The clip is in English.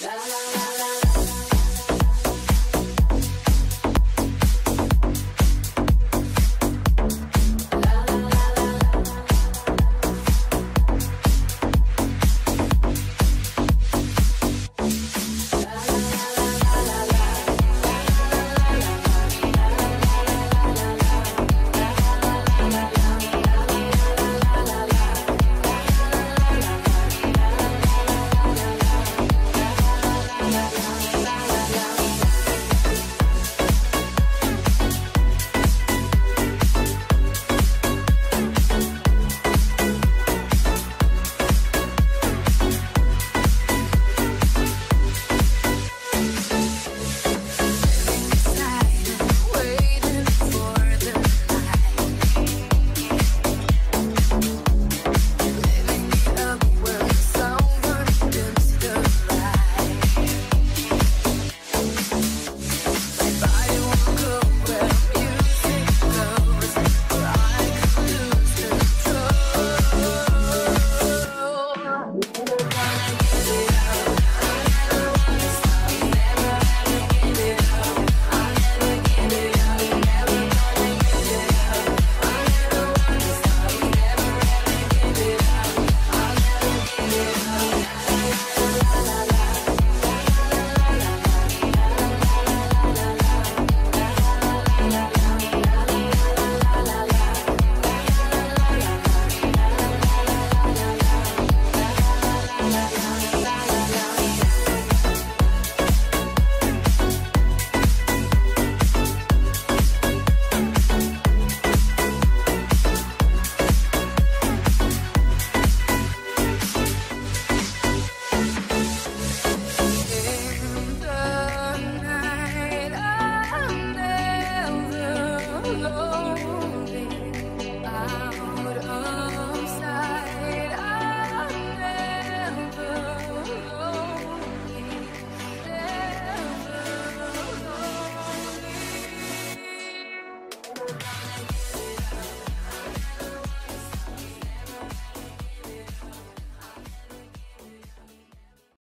La la la la.